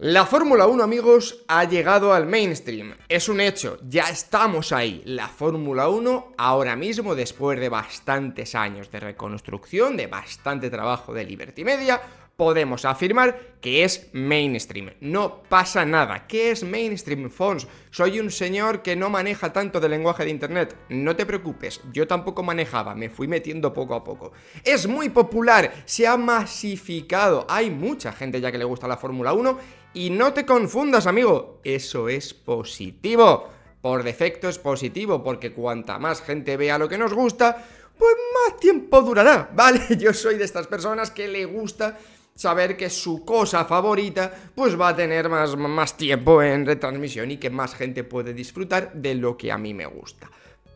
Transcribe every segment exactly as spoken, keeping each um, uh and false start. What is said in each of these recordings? La Fórmula uno, amigos, ha llegado al mainstream. Es un hecho, ya estamos ahí. La Fórmula uno ahora mismo, después de bastantes años de reconstrucción, de bastante trabajo de Liberty Media, podemos afirmar que es mainstream. No pasa nada. ¿Qué es mainstream, Fons? Soy un señor que no maneja tanto de lenguaje de internet. No te preocupes, yo tampoco manejaba, me fui metiendo poco a poco. Es muy popular, se ha masificado, hay mucha gente ya que le gusta la Fórmula uno y no te confundas, amigo, eso es positivo. Por defecto es positivo, porque cuanta más gente vea lo que nos gusta, pues más tiempo durará, ¿vale? Yo soy de estas personas que le gusta saber que su cosa favorita pues va a tener más, más tiempo en retransmisión y que más gente puede disfrutar de lo que a mí me gusta.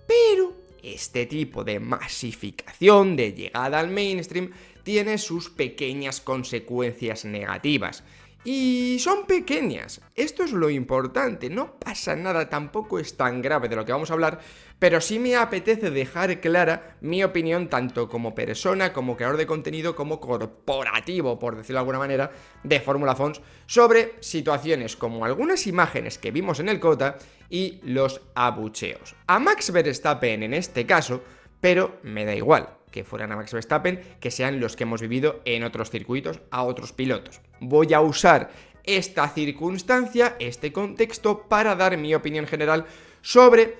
Pero este tipo de masificación, de llegada al mainstream, tiene sus pequeñas consecuencias negativas. Y son pequeñas, esto es lo importante, no pasa nada, tampoco es tan grave de lo que vamos a hablar, pero sí me apetece dejar clara mi opinión tanto como persona, como creador de contenido, como corporativo, por decirlo de alguna manera, de Fórmula Fons, sobre situaciones como algunas imágenes que vimos en el COTA y los abucheos. A Max Verstappen en este caso, pero me da igual que fueran a Max Verstappen, que sean los que hemos vivido en otros circuitos a otros pilotos. Voy a usar esta circunstancia, este contexto, para dar mi opinión general sobre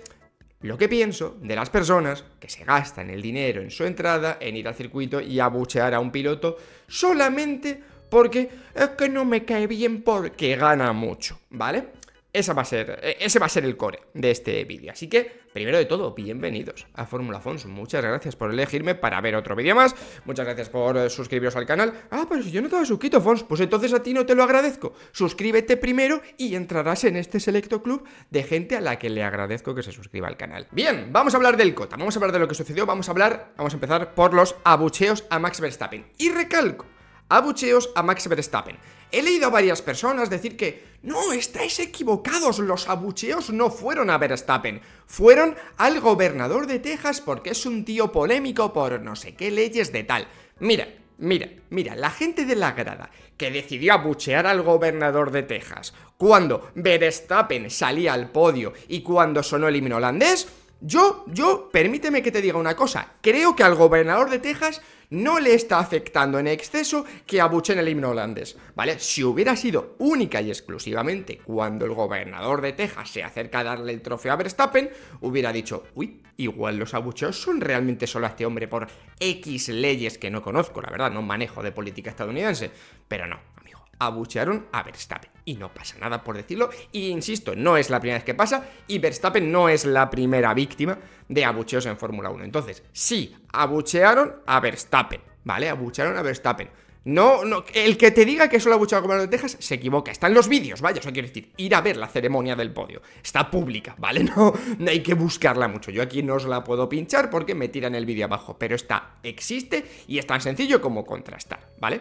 lo que pienso de las personas que se gastan el dinero en su entrada, en ir al circuito y abuchear a un piloto solamente porque es que no me cae bien porque gana mucho, ¿vale? Esa va a ser, ese va a ser el core de este vídeo. Así que, primero de todo, bienvenidos a Fórmula Fons. Muchas gracias por elegirme para ver otro vídeo más. Muchas gracias por eh, suscribiros al canal. Ah, pero si yo no te lo suscrito, Fons, pues entonces a ti no te lo agradezco. Suscríbete primero y entrarás en este selecto club de gente a la que le agradezco que se suscriba al canal. Bien, vamos a hablar del COTA. Vamos a hablar de lo que sucedió. Vamos a hablar, vamos a empezar por los abucheos a Max Verstappen. Y recalco, abucheos a Max Verstappen. He leído a varias personas decir que no, estáis equivocados, los abucheos no fueron a Verstappen, fueron al gobernador de Texas porque es un tío polémico por no sé qué leyes de tal. Mira, mira, mira, la gente de la grada que decidió abuchear al gobernador de Texas cuando Verstappen salía al podio y cuando sonó el himno holandés, yo, yo, permíteme que te diga una cosa, creo que al gobernador de Texas no le está afectando en exceso que abuchen el himno holandés, ¿vale? Si hubiera sido única y exclusivamente cuando el gobernador de Texas se acerca a darle el trofeo a Verstappen, hubiera dicho, uy, igual los abucheos son realmente solo a este hombre por X leyes que no conozco, la verdad, no manejo de política estadounidense, pero no, amigo. Abuchearon a Verstappen y no pasa nada por decirlo, y insisto, no es la primera vez que pasa y Verstappen no es la primera víctima de abucheos en Fórmula uno. Entonces, sí, abuchearon a Verstappen, ¿vale? Abuchearon a Verstappen. No, no, el que te diga que solo abuchea al gobernador de Texas se equivoca, está en los vídeos, vaya, eso quiero decir, ir a ver la ceremonia del podio, está pública, ¿vale? No, no hay que buscarla mucho, yo aquí no os la puedo pinchar porque me tiran el vídeo abajo, pero está, existe y es tan sencillo como contrastar, ¿vale?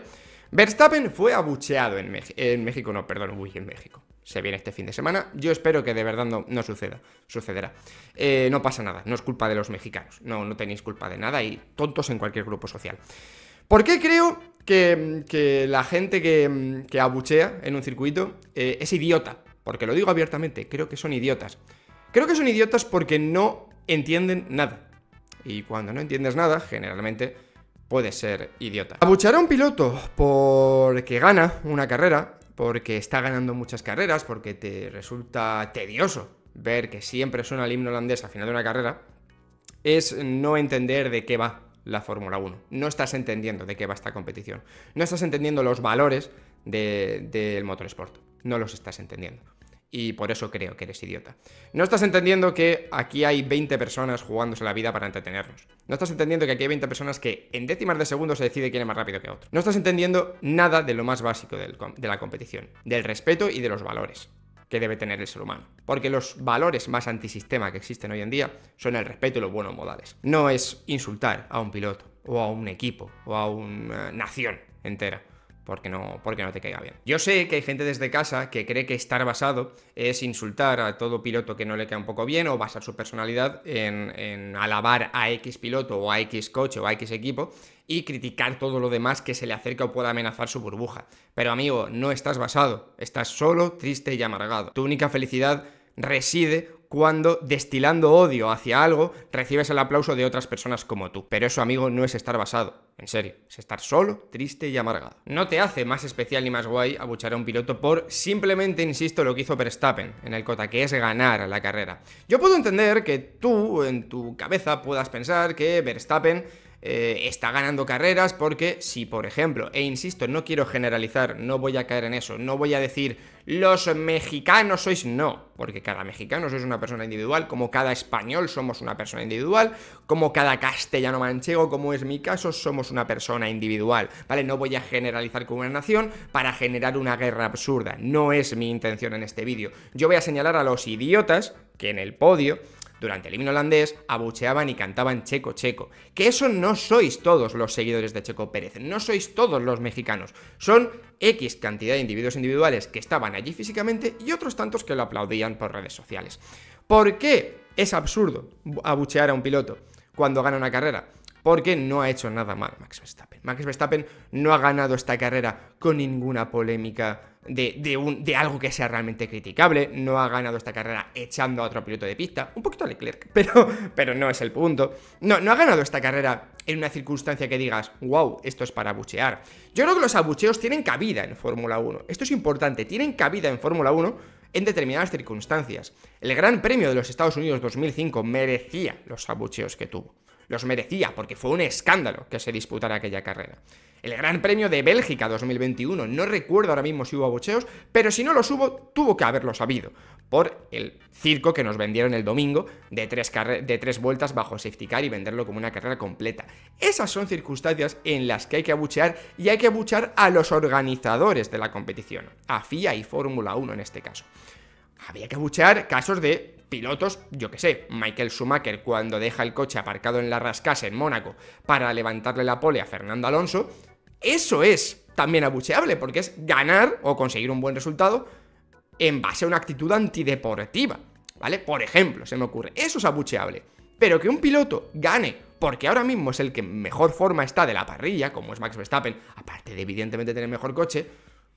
Verstappen fue abucheado en, en México, no, perdón, uy, en México. Se viene este fin de semana, yo espero que de verdad no, no suceda, sucederá. Eh, no pasa nada, no es culpa de los mexicanos, no, no tenéis culpa de nada y tontos en cualquier grupo social. ¿Por qué creo que, que la gente que, que abuchea en un circuito eh, es idiota? Porque lo digo abiertamente, creo que son idiotas. Creo que son idiotas porque no entienden nada. Y cuando no entiendes nada, generalmente puede ser idiota. Abuchear a un piloto porque gana una carrera, porque está ganando muchas carreras, porque te resulta tedioso ver que siempre suena el himno holandés al final de una carrera, es no entender de qué va la Fórmula uno. No estás entendiendo de qué va esta competición. No estás entendiendo los valores de, del motorsport. No los estás entendiendo. Y por eso creo que eres idiota. No estás entendiendo que aquí hay veinte personas jugándose la vida para entretenernos. No estás entendiendo que aquí hay veinte personas que en décimas de segundo se decide quién es más rápido que otro. No estás entendiendo nada de lo más básico del, de la competición, del respeto y de los valores que debe tener el ser humano. Porque los valores más antisistema que existen hoy en día son el respeto y los buenos modales. No es insultar a un piloto, o a un equipo, o a una nación entera. Porque no, porque no te caiga bien. Yo sé que hay gente desde casa que cree que estar basado es insultar a todo piloto que no le queda un poco bien o basar su personalidad en, en alabar a X piloto o a X coche o a X equipo y criticar todo lo demás que se le acerca o pueda amenazar su burbuja. Pero amigo, no estás basado, estás solo, triste y amargado. Tu única felicidad reside cuando, destilando odio hacia algo, recibes el aplauso de otras personas como tú. Pero eso, amigo, no es estar basado. En serio, es estar solo, triste y amargado. No te hace más especial ni más guay abuchar a un piloto por, simplemente, insisto, lo que hizo Verstappen en el COTA, que es ganar la carrera. Yo puedo entender que tú, en tu cabeza, puedas pensar que Verstappen Eh, está ganando carreras porque si, por ejemplo, e insisto, no quiero generalizar, no voy a caer en eso, no voy a decir los mexicanos sois, no, porque cada mexicano sois una persona individual, como cada español somos una persona individual, como cada castellano manchego, como es mi caso, somos una persona individual, ¿vale? No voy a generalizar con una nación para generar una guerra absurda, no es mi intención en este vídeo. Yo voy a señalar a los idiotas que en el podio durante el himno holandés abucheaban y cantaban Checo, Checo. Que eso no sois todos los seguidores de Checo Pérez, no sois todos los mexicanos. Son X cantidad de individuos individuales que estaban allí físicamente y otros tantos que lo aplaudían por redes sociales. ¿Por qué es absurdo abuchear a un piloto cuando gana una carrera? Porque no ha hecho nada mal Max Verstappen. Max Verstappen no ha ganado esta carrera con ninguna polémica de, de, un, de algo que sea realmente criticable. No ha ganado esta carrera echando a otro piloto de pista. Un poquito a Leclerc, pero, pero no es el punto. No, no ha ganado esta carrera en una circunstancia que digas, wow, esto es para abuchear. Yo creo que los abucheos tienen cabida en Fórmula uno. Esto es importante, tienen cabida en Fórmula uno en determinadas circunstancias. El Gran Premio de los Estados Unidos dos mil cinco merecía los abucheos que tuvo. Los merecía, porque fue un escándalo que se disputara aquella carrera. El Gran Premio de Bélgica dos mil veintiuno, no recuerdo ahora mismo si hubo abucheos, pero si no los hubo, tuvo que haberlo sabido, por el circo que nos vendieron el domingo de tres, de tres vueltas bajo safety car y venderlo como una carrera completa. Esas son circunstancias en las que hay que abuchear, y hay que abuchear a los organizadores de la competición, a F I A y Fórmula uno en este caso. Había que abuchear casos de pilotos, yo que sé, Michael Schumacher cuando deja el coche aparcado en la Rascasse en Mónaco para levantarle la pole a Fernando Alonso. Eso es también abucheable, porque es ganar o conseguir un buen resultado en base a una actitud antideportiva, ¿vale? Por ejemplo, se me ocurre, eso es abucheable. Pero que un piloto gane porque ahora mismo es el que mejor forma está de la parrilla, como es Max Verstappen, aparte de evidentemente tener mejor coche,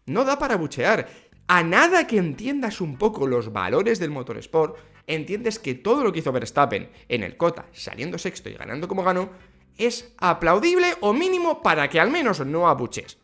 no da para abuchear. A nada que entiendas un poco los valores del motorsport, entiendes que todo lo que hizo Verstappen en el COTA, saliendo sexto y ganando como ganó, es aplaudible o mínimo para que al menos no abuches,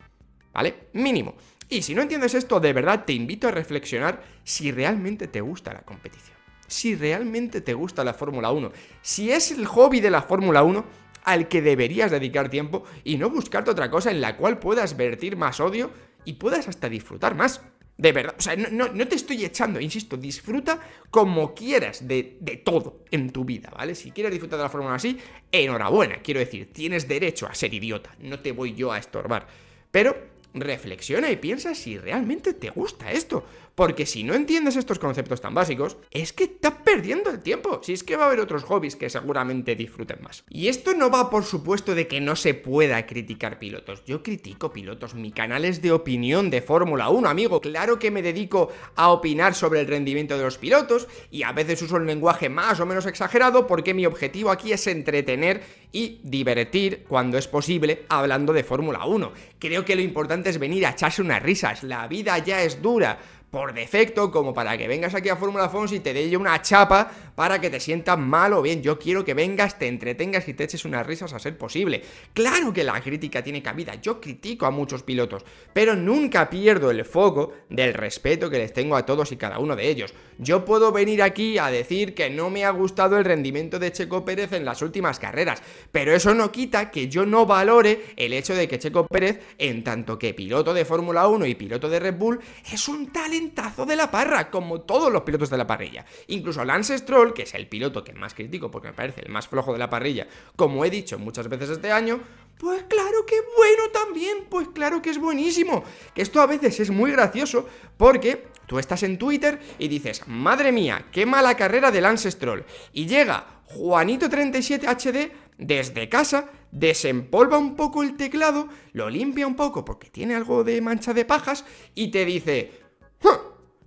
¿vale? Mínimo. Y si no entiendes esto, de verdad te invito a reflexionar si realmente te gusta la competición, si realmente te gusta la Fórmula uno, si es el hobby de la Fórmula uno al que deberías dedicar tiempo y no buscarte otra cosa en la cual puedas vertir más odio y puedas hasta disfrutar más. De verdad, o sea, no, no, no te estoy echando, insisto, disfruta como quieras de, de todo en tu vida, ¿vale? Si quieres disfrutar de la Fórmula así, enhorabuena, quiero decir, tienes derecho a ser idiota, no te voy yo a estorbar. Pero reflexiona y piensa si realmente te gusta esto, porque si no entiendes estos conceptos tan básicos, es que estás perdiendo el tiempo, si es que va a haber otros hobbies que seguramente disfruten más. Y esto no va, por supuesto, de que no se pueda criticar pilotos. Yo critico pilotos, mi canal es de opinión de Fórmula uno, amigo. Claro que me dedico a opinar sobre el rendimiento de los pilotos y a veces uso el lenguaje más o menos exagerado porque mi objetivo aquí es entretener y divertir cuando es posible hablando de Fórmula uno. Creo que lo importante es venir a echarse unas risas, la vida ya es dura por defecto, como para que vengas aquí a Fórmula Fons y te dé yo una chapa para que te sientas mal o bien. Yo quiero que vengas, te entretengas y te eches unas risas a ser posible. Claro que la crítica tiene cabida, yo critico a muchos pilotos, pero nunca pierdo el foco del respeto que les tengo a todos y cada uno de ellos. Yo puedo venir aquí a decir que no me ha gustado el rendimiento de Checo Pérez en las últimas carreras, pero eso no quita que yo no valore el hecho de que Checo Pérez, en tanto que piloto de Fórmula uno y piloto de Red Bull, es un talento de la parra, como todos los pilotos de la parrilla. Incluso Lance Stroll, que es el piloto que más critico porque me parece el más flojo de la parrilla, como he dicho muchas veces este año, pues claro que es bueno también, pues claro que es buenísimo. Que esto a veces es muy gracioso porque tú estás en Twitter y dices, madre mía, qué mala carrera de Lance Stroll, y llega Juanito treinta y siete H D desde casa, desempolva un poco el teclado, lo limpia un poco porque tiene algo de mancha de pajas y te dice: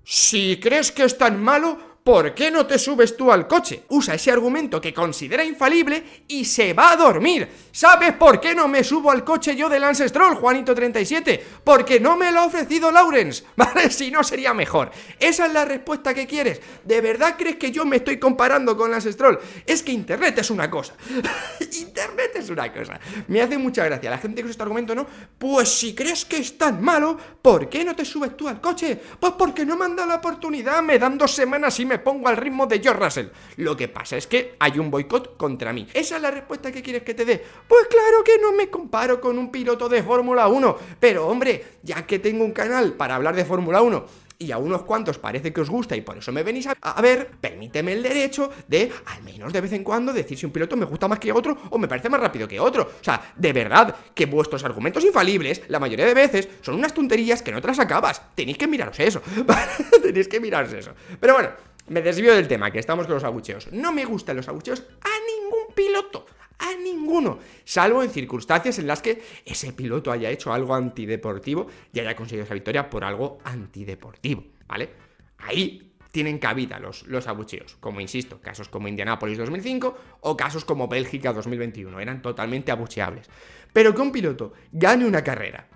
si crees que es tan malo, ¿por qué no te subes tú al coche? Usa ese argumento que considera infalible y se va a dormir. ¿Sabes por qué no me subo al coche yo de Lance Stroll, Juanito treinta y siete? Porque no me lo ha ofrecido Lawrence, ¿vale? Si no, sería mejor. Esa es la respuesta que quieres. ¿De verdad crees que yo me estoy comparando con Lance Stroll? Es que Internet es una cosa. Internet es una cosa. Me hace mucha gracia. La gente que usa este argumento, ¿no? Pues si crees que es tan malo, ¿por qué no te subes tú al coche? Pues porque no me han dado la oportunidad. Me dan dos semanas y me... me pongo al ritmo de George Russell. Lo que pasa es que hay un boicot contra mí. ¿Esa es la respuesta que quieres que te dé? Pues claro que no me comparo con un piloto de Fórmula uno, pero hombre, ya que tengo un canal para hablar de Fórmula uno y a unos cuantos parece que os gusta y por eso me venís a, a ver, permíteme el derecho de, al menos de vez en cuando, decir si un piloto me gusta más que otro o me parece más rápido que otro. O sea, de verdad, que vuestros argumentos infalibles, la mayoría de veces, son unas tonterías que no te las acabas. Tenéis que miraros eso. Tenéis que miraros eso. Pero bueno, me desvío del tema, que estamos con los abucheos. No me gustan los abucheos a ningún piloto. A ninguno, salvo en circunstancias en las que ese piloto haya hecho algo antideportivo y haya conseguido esa victoria por algo antideportivo, ¿vale? Ahí tienen cabida los, los abucheos, como insisto, casos como Indianápolis dos mil cinco o casos como Bélgica dos mil veintiuno, eran totalmente abucheables. Pero que un piloto gane una carrera,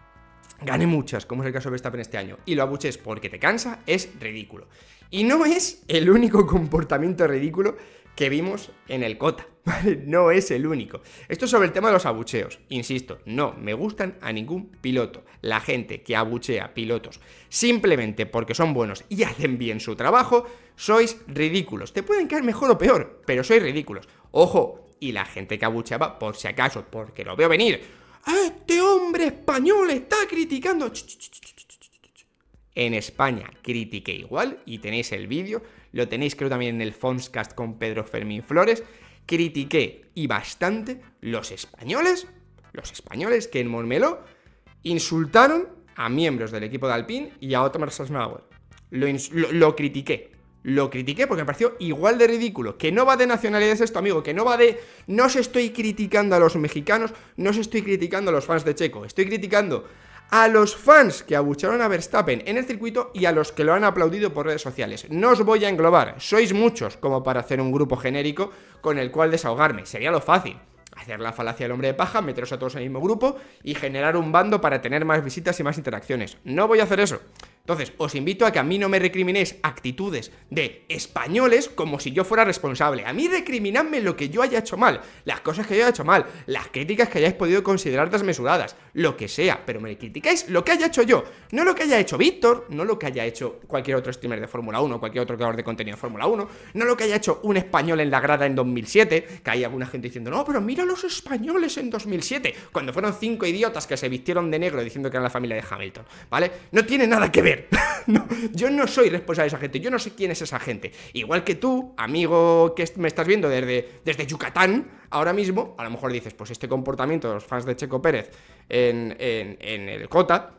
gane muchas, como es el caso de Verstappen este año, y lo abuches porque te cansa, es ridículo. Y no es el único comportamiento ridículo que vimos en el COTA, ¿vale? No es el único. Esto es sobre el tema de los abucheos. Insisto, no me gustan a ningún piloto. La gente que abuchea pilotos simplemente porque son buenos y hacen bien su trabajo, sois ridículos. Te pueden caer mejor o peor, pero sois ridículos. Ojo, y la gente que abucheaba, por si acaso, porque lo veo venir, este hombre español está criticando. En España critiqué igual, y tenéis el vídeo, lo tenéis creo también en el Fonscast con Pedro Fermín Flores, critiqué y bastante los españoles, los españoles que en Montmeló insultaron a miembros del equipo de Alpine y a Otmar Szafnauer. Lo, lo, lo critiqué, lo critiqué porque me pareció igual de ridículo, que no va de nacionalidades esto, amigo, que no va de... No os estoy criticando a los mexicanos, no os estoy criticando a los fans de Checo, estoy criticando a los fans que abucharon a Verstappen en el circuito y a los que lo han aplaudido por redes sociales. No os voy a englobar, sois muchos como para hacer un grupo genérico con el cual desahogarme, sería lo fácil. Hacer la falacia del hombre de paja, meteros a todos en el mismo grupo y generar un bando para tener más visitas y más interacciones. No voy a hacer eso. Entonces, os invito a que a mí no me recriminéis actitudes de españoles como si yo fuera responsable. A mí recriminadme lo que yo haya hecho mal, las cosas que yo haya hecho mal, las críticas que hayáis podido considerar desmesuradas, lo que sea, pero me criticáis lo que haya hecho yo, no lo que haya hecho Víctor, no lo que haya hecho cualquier otro streamer de Fórmula uno, cualquier otro creador de contenido de Fórmula uno, no lo que haya hecho un español en la grada en dos mil siete, que hay alguna gente diciendo, no, pero mira los españoles en dos mil siete, cuando fueron cinco idiotas que se vistieron de negro diciendo que eran la familia de Hamilton, ¿vale? No tiene nada que ver. No, yo no soy responsable de esa gente, yo no sé quién es esa gente. Igual que tú, amigo que me estás viendo desde, desde Yucatán, ahora mismo, a lo mejor dices, pues este comportamiento de los fans de Checo Pérez en, en, en el COTA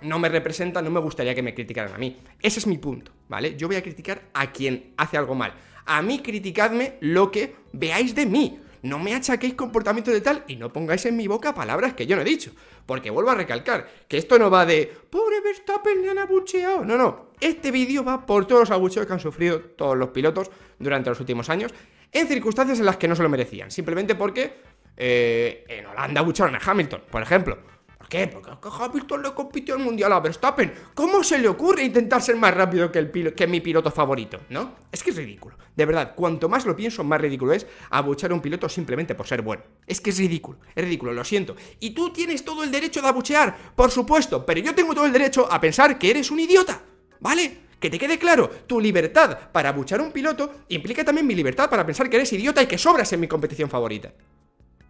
no me representa, no me gustaría que me criticaran a mí. Ese es mi punto, ¿vale? Yo voy a criticar a quien hace algo mal. A mí criticadme lo que veáis de mí. No me achaquéis comportamiento de tal y no pongáis en mi boca palabras que yo no he dicho. Porque vuelvo a recalcar que esto no va de pobre Verstappen, le han abucheado. No, no. Este vídeo va por todos los abucheos que han sufrido todos los pilotos durante los últimos años en circunstancias en las que no se lo merecían. Simplemente porque eh, en Holanda abucharon a Hamilton, por ejemplo. ¿Por qué? Porque Hamilton le compitió el mundial a Verstappen. ¿Cómo se le ocurre intentar ser más rápido que, el pilo que mi piloto favorito? ¿No? Es que es ridículo. De verdad, cuanto más lo pienso, más ridículo es abuchear a un piloto simplemente por ser bueno. Es que es ridículo, es ridículo, lo siento. Y tú tienes todo el derecho de abuchear, por supuesto, pero yo tengo todo el derecho a pensar que eres un idiota, ¿vale? Que te quede claro, tu libertad para abuchear a un piloto implica también mi libertad para pensar que eres idiota y que sobras en mi competición favorita.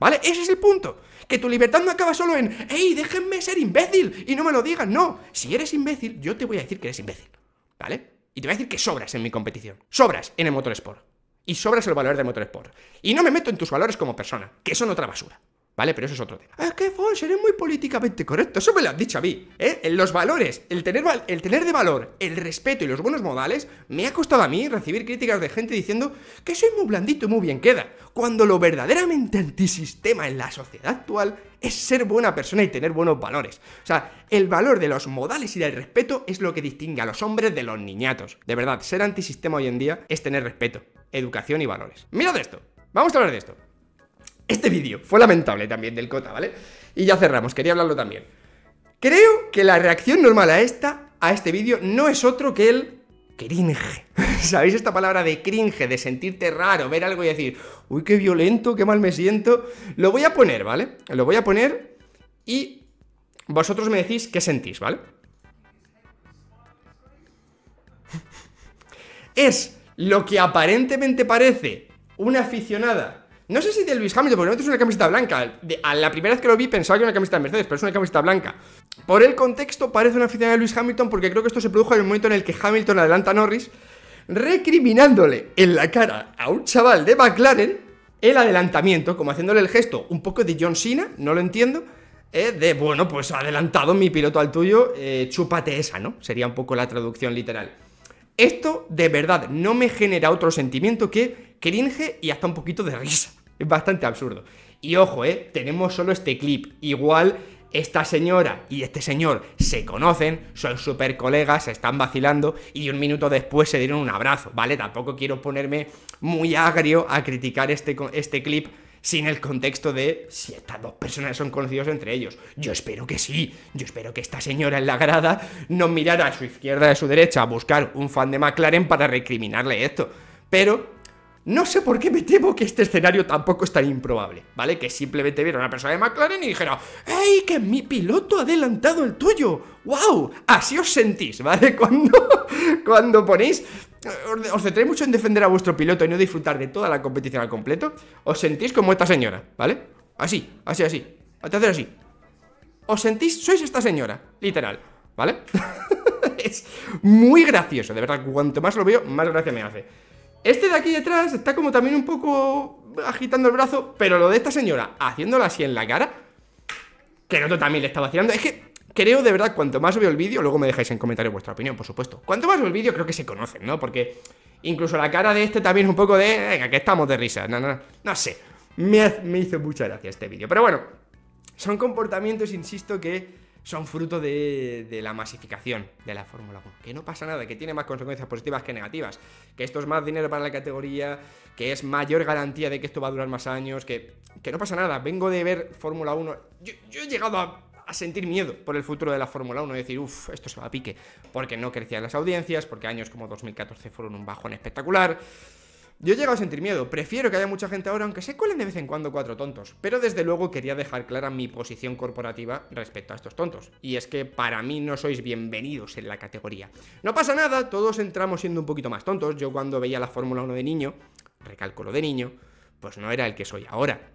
¿Vale? Ese es el punto, que tu libertad no acaba solo en ¡ey, déjenme ser imbécil! Y no me lo digan, no, si eres imbécil, yo te voy a decir que eres imbécil, ¿vale? Y te voy a decir que sobras en mi competición, sobras en el motorsport, y sobras en los valores del motorsport, y no me meto en tus valores como persona, que son otra basura, ¿vale? Pero eso es otro tema. Es que Fons, eres muy políticamente correcto. Eso me lo han dicho a mí, ¿eh? Los valores, el tener, val el tener de valor, el respeto y los buenos modales. Me ha costado a mí recibir críticas de gente diciendo que soy muy blandito y muy bien queda, cuando lo verdaderamente antisistema en la sociedad actual es ser buena persona y tener buenos valores. O sea, el valor de los modales y del respeto es lo que distingue a los hombres de los niñatos. De verdad, ser antisistema hoy en día es tener respeto, educación y valores. Mirad esto, vamos a hablar de esto. Este vídeo fue lamentable también del COTA, ¿vale? Y ya cerramos, quería hablarlo también. Creo que la reacción normal a esta, a este vídeo, no es otro que el cringe. ¿Sabéis esta palabra de cringe? De sentirte raro, ver algo y decir, uy, qué violento, qué mal me siento. Lo voy a poner, ¿vale? Lo voy a poner y vosotros me decís qué sentís, ¿vale? Es lo que aparentemente parece una aficionada... No sé si de Lewis Hamilton, porque no es una camiseta blanca. De, a la primera vez que lo vi pensaba que era una camiseta de Mercedes, pero es una camiseta blanca. Por el contexto parece una aficionada de Lewis Hamilton, porque creo que esto se produjo en el momento en el que Hamilton adelanta a Norris, recriminándole en la cara a un chaval de McLaren el adelantamiento, como haciéndole el gesto un poco de John Cena, no lo entiendo, eh, de bueno, pues adelantado mi piloto al tuyo, eh, chúpate esa, ¿no? Sería un poco la traducción literal. Esto de verdad no me genera otro sentimiento que cringe y hasta un poquito de risa. Es bastante absurdo. Y ojo, eh, tenemos solo este clip. Igual esta señora y este señor se conocen, son súper colegas, se están vacilando y un minuto después se dieron un abrazo, ¿vale? Tampoco quiero ponerme muy agrio a criticar este, este clip sin el contexto de si estas dos personas son conocidos entre ellos. Yo espero que sí, yo espero que esta señora en la grada no mirara a su izquierda y a su derecha a buscar un fan de McLaren para recriminarle esto. Pero no sé por qué me temo que este escenario tampoco es tan improbable, ¿vale? Que simplemente viera a una persona de McLaren y dijera, ¡ey, que mi piloto ha adelantado el tuyo! ¡Wow! Así os sentís, ¿vale? Cuando, cuando ponéis... Os centréis mucho en defender a vuestro piloto y no disfrutar de toda la competición al completo. Os sentís como esta señora, ¿vale? Así, así, así, hasta hacer así. Os sentís, sois esta señora, literal, ¿vale? Es muy gracioso, de verdad. Cuanto más lo veo, más gracia me hace. Este de aquí detrás está como también un poco agitando el brazo, pero lo de esta señora haciéndola así en la cara, que el otro también le está vacilando. Es que creo, de verdad, cuanto más veo el vídeo, luego me dejáis en comentarios vuestra opinión, por supuesto. Cuanto más veo el vídeo, creo que se conocen, ¿no? Porque incluso la cara de este también es un poco de... Venga, que estamos de risa, no, no, no sé. Me, me hizo mucha gracia este vídeo. Pero bueno, son comportamientos, insisto, que son fruto de, de la masificación de la Fórmula uno. Que no pasa nada, que tiene más consecuencias positivas que negativas. Que esto es más dinero para la categoría, que es mayor garantía de que esto va a durar más años, que, que no pasa nada. Vengo de ver Fórmula uno. Yo, yo he llegado a... a sentir miedo por el futuro de la Fórmula uno y decir, uff, esto se va a pique, porque no crecían las audiencias, porque años como dos mil catorce fueron un bajón espectacular. Yo he llegado a sentir miedo, prefiero que haya mucha gente ahora, aunque se cuelen de vez en cuando cuatro tontos, pero desde luego quería dejar clara mi posición corporativa respecto a estos tontos, y es que para mí no sois bienvenidos en la categoría. No pasa nada, todos entramos siendo un poquito más tontos. Yo cuando veía la Fórmula uno de niño, recalco lo de niño, pues no era el que soy ahora.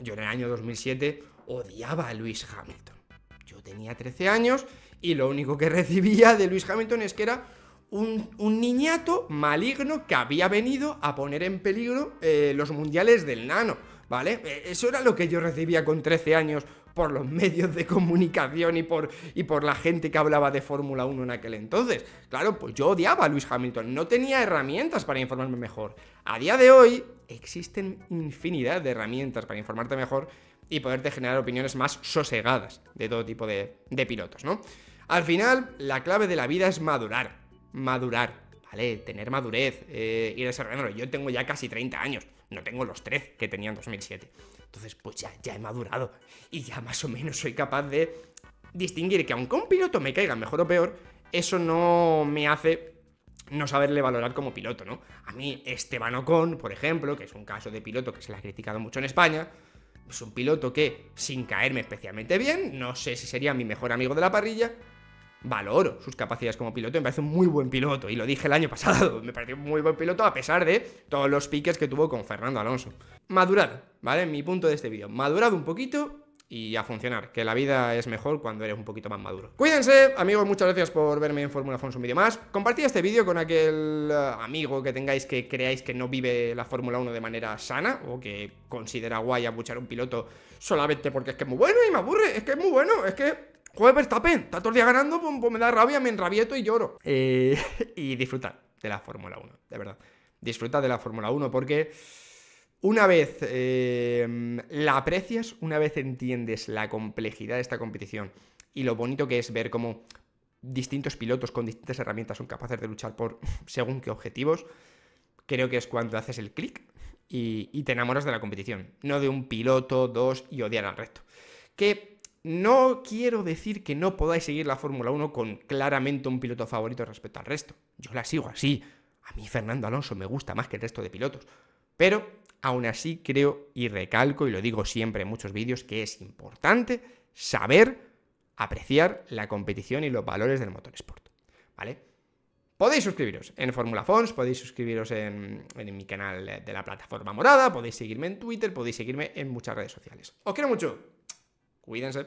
Yo en el año dos mil siete odiaba a Lewis Hamilton. Yo tenía trece años y lo único que recibía de Lewis Hamilton es que era un, un niñato maligno que había venido a poner en peligro eh, los mundiales del nano, ¿vale? Eso era lo que yo recibía con trece años por los medios de comunicación y por, y por la gente que hablaba de Fórmula uno en aquel entonces. Claro, pues yo odiaba a Lewis Hamilton, no tenía herramientas para informarme mejor. A día de hoy existen infinidad de herramientas para informarte mejor y poderte generar opiniones más sosegadas de todo tipo de, de pilotos, ¿no? Al final, la clave de la vida es madurar. Madurar, ¿vale? Tener madurez, eh, ir desarrollándolo. Yo tengo ya casi treinta años, no tengo los trece que tenía en dos mil siete. Entonces, pues ya, ya he madurado y ya más o menos soy capaz de distinguir que aunque un piloto me caiga mejor o peor, eso no me hace no saberle valorar como piloto, ¿no? A mí, Esteban Ocon, por ejemplo, que es un caso de piloto que se le ha criticado mucho en España... Es un piloto que, sin caerme especialmente bien, no sé si sería mi mejor amigo de la parrilla, valoro sus capacidades como piloto, me parece un muy buen piloto, y lo dije el año pasado, me pareció un muy buen piloto a pesar de todos los piques que tuvo con Fernando Alonso. Madurad, ¿vale? Mi punto de este vídeo, madurad un poquito y a funcionar, que la vida es mejor cuando eres un poquito más maduro. Cuídense, amigos, muchas gracias por verme en Fórmula Fons un vídeo más. Compartid este vídeo con aquel uh, amigo que tengáis que creáis que no vive la Fórmula uno de manera sana, o que considera guay abuchar a un piloto solamente porque es que es muy bueno y me aburre, es que es muy bueno, es que... Joder, Verstappen, está todo el día ganando, pues, pues me da rabia, me enrabieto y lloro. Eh, y disfrutad de la Fórmula uno, de verdad. Disfrutad de la Fórmula uno porque... Una vez eh, la aprecias, una vez entiendes la complejidad de esta competición y lo bonito que es ver cómo distintos pilotos con distintas herramientas son capaces de luchar por según qué objetivos, creo que es cuando haces el clic y, y te enamoras de la competición, no de un piloto, dos y odiar al resto. Que no quiero decir que no podáis seguir la Fórmula uno con claramente un piloto favorito respecto al resto. Yo la sigo así. A mí Fernando Alonso me gusta más que el resto de pilotos, pero... Aún así creo y recalco, y lo digo siempre en muchos vídeos, que es importante saber apreciar la competición y los valores del motorsport, ¿vale? Podéis suscribiros en Fórmula Fons, podéis suscribiros en, en mi canal de la plataforma morada, podéis seguirme en Twitter, podéis seguirme en muchas redes sociales. Os quiero mucho, cuídense.